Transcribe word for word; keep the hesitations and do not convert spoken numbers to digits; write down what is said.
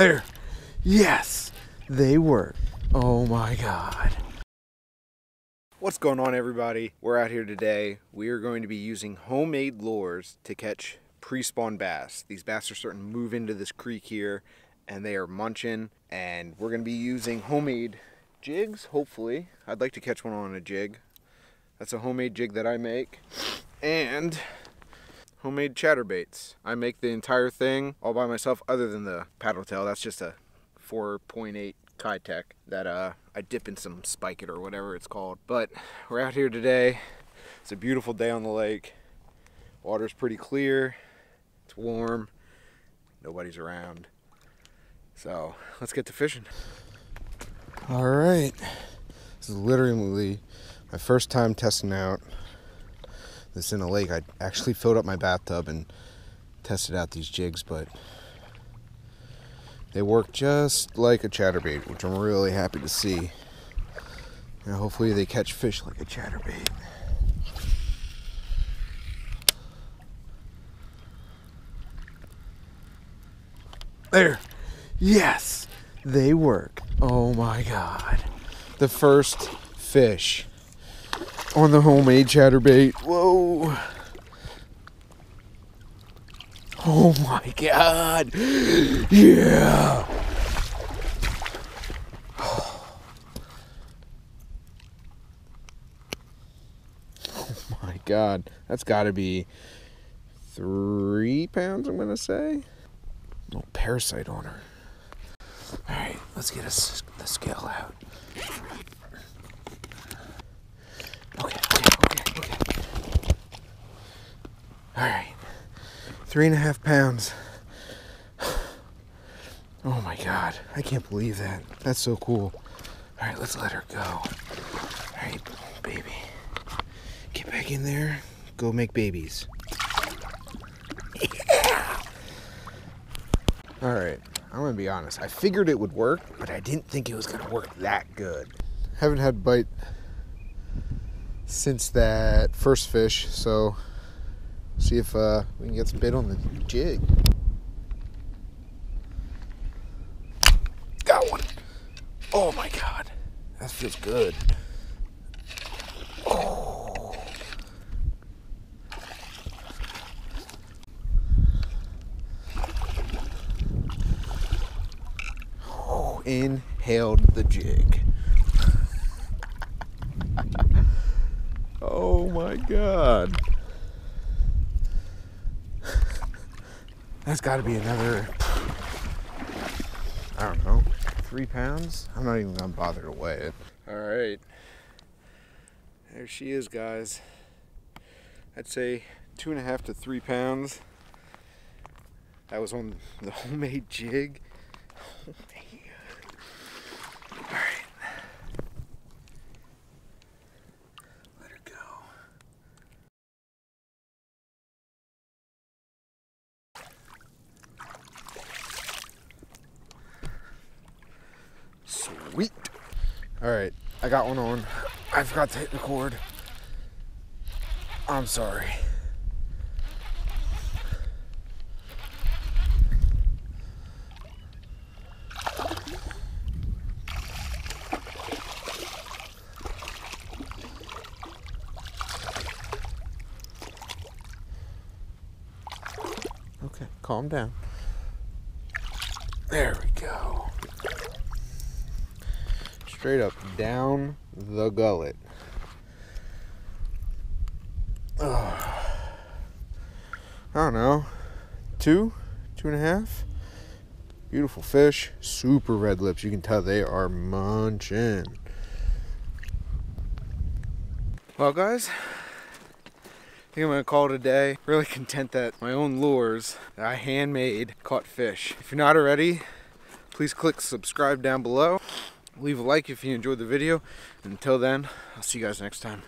there. Yes, they were. Oh my God. What's going on, everybody? We're out here today. We are going to be using homemade lures to catch pre-spawn bass. These bass are starting to move into this creek here and they are munching, and we're going to be using homemade jigs, hopefully. I'd like to catch one on a jig. That's a homemade jig that I make, and homemade chatterbaits. I make the entire thing all by myself, other than the paddle tail. That's just a four point eight Kitec that uh, I dip in some Spike It or whatever it's called. But we're out here today. It's a beautiful day on the lake. Water's pretty clear. It's warm. Nobody's around. So let's get to fishing. All right. This is literally my first time testing out this in a lake. I actually filled up my bathtub and tested out these jigs, but they work just like a chatterbait, which I'm really happy to see. And hopefully they catch fish like a chatterbait. There. Yes, they work. Oh my God. The first fish on the homemade chatterbait. Whoa. Oh my God. Yeah. Oh my God. That's gotta be three pounds, I'm gonna say. Little parasite on her. All right, let's get us the scale out. Okay, okay, okay, okay. All right, three and a half pounds. Oh my God, I can't believe that. That's so cool. All right, let's let her go. All right, baby. Get back in there, go make babies. Yeah! All right, I'm gonna be honest. I figured it would work, but I didn't think it was gonna work that good. Haven't had a bite since that first fish, so see if uh, we can get some bait on the jig. Got one. Oh my God, that feels good. Oh. Oh, inhaled the jig. Oh my God. That's gotta be another, I don't know, three pounds? I'm not even gonna bother to weigh it. All right, there she is, guys. I'd say two and a half to three pounds. That was on the homemade jig. All right. Sweet. All right, I got one on. I forgot to hit record. I'm sorry. Okay, calm down. There we go. Straight up down the gullet. Oh, I don't know, two, two and a half. Beautiful fish, super red lips. You can tell they are munching. Well, guys, I think I'm gonna call it a day. Really content that my own lures that I handmade caught fish. If you're not already, please click subscribe down below. Leave a like if you enjoyed the video. Until then, I'll see you guys next time.